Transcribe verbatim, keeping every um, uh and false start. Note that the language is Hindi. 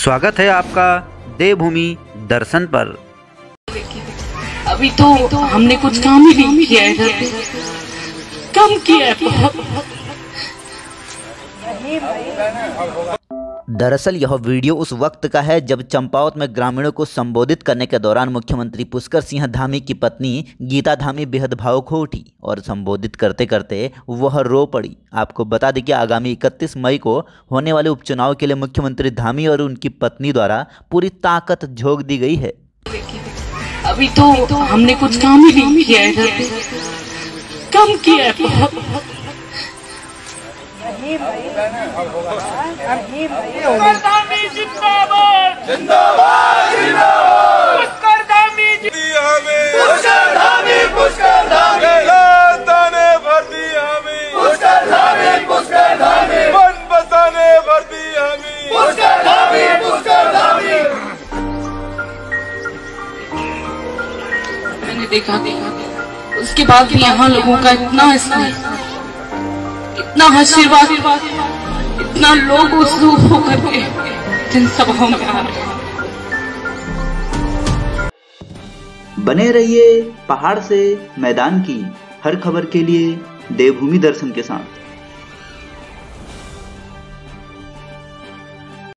स्वागत है आपका देवभूमि दर्शन पर। अभी तो हमने कुछ काम ही नहीं किया है, कम किया है। दरअसल यह वीडियो उस वक्त का है जब चंपावत में ग्रामीणों को संबोधित करने के दौरान मुख्यमंत्री पुष्कर सिंह धामी की पत्नी गीता धामी बेहद भावुक हो उठी और संबोधित करते करते वह रो पड़ी। आपको बता दें कि आगामी इकतीस मई को होने वाले उपचुनाव के लिए मुख्यमंत्री धामी और उनकी पत्नी द्वारा पूरी ताकत झोंक दी गई है। अभी तो हमने कुछ काम ही नहीं किया है, कम किया है। मैंने देखा देखा उसके बाद भी यहाँ लोगों का इतना स्नेह, इतना आशीर्वाद, इतना लोग उत्सुक होकर के जनसभाओं में आ रहे हैं। बने रहिए पहाड़ से मैदान की हर खबर के लिए देवभूमि दर्शन के साथ।